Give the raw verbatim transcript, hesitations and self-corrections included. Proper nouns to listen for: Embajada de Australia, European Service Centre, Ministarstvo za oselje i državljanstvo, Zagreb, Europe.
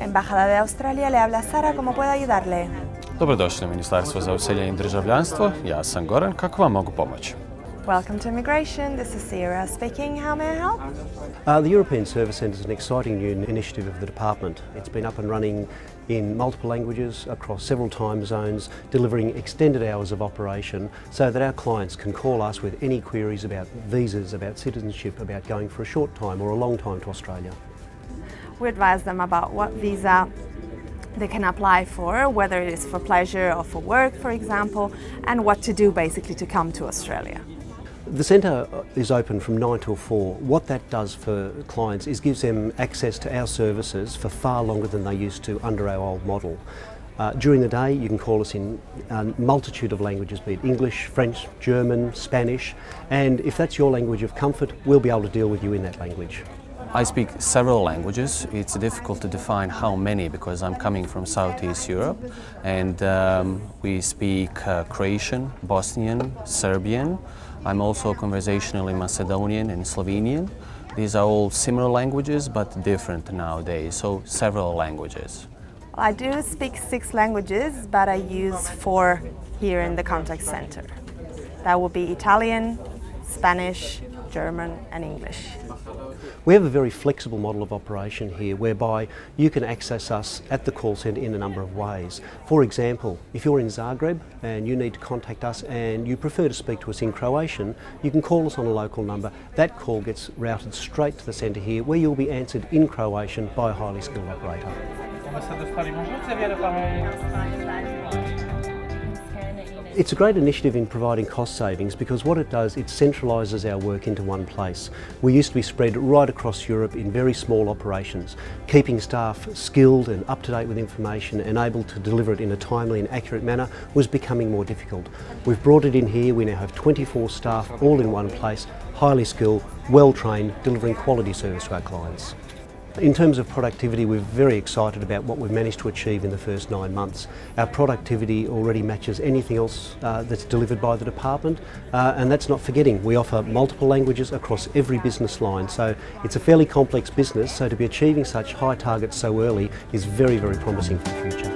Embajada de Australia, le habla Sara, ¿cómo puedo ayudarle? Dobrodošli u Ministarstvo za oselje I državljanstvo. Ja sam Goran, kako vam mogu pomoći? Welcome to Immigration. This is Sierra speaking. How may I help? Uh, the European Service Centre is an exciting new initiative of the department. It's been up and running in multiple languages across several time zones, delivering extended hours of operation so that our clients can call us with any queries about visas, about citizenship, about going for a short time or a long time to Australia. We advise them about what visa they can apply for, whether it is for pleasure or for work, for example, and what to do basically to come to Australia. The centre is open from nine till four. What that does for clients is gives them access to our services for far longer than they used to under our old model. Uh, during the day you can call us in a multitude of languages, be it English, French, German, Spanish, and if that's your language of comfort, we'll be able to deal with you in that language. I speak several languages. It's difficult to define how many because I'm coming from Southeast Europe, and um, we speak uh, Croatian, Bosnian, Serbian. I'm also conversationally Macedonian and Slovenian. These are all similar languages but different nowadays, so several languages. I do speak six languages, but I use four here in the contact centre. That would be Italian, Spanish, German and English. We have a very flexible model of operation here whereby you can access us at the call centre in a number of ways. For example, if you're in Zagreb and you need to contact us and you prefer to speak to us in Croatian, you can call us on a local number. That call gets routed straight to the centre here where you'll be answered in Croatian by a highly skilled operator. It's a great initiative in providing cost savings because what it does, it centralises our work into one place. We used to be spread right across Europe in very small operations, keeping staff skilled and up to date with information and able to deliver it in a timely and accurate manner was becoming more difficult. We've brought it in here, we now have twenty-four staff all in one place, highly skilled, well trained, delivering quality service to our clients. In terms of productivity, we're very excited about what we've managed to achieve in the first nine months. Our productivity already matches anything else uh, that's delivered by the department, uh, and that's not forgetting. We offer multiple languages across every business line, so it's a fairly complex business, so to be achieving such high targets so early is very, very promising for the future.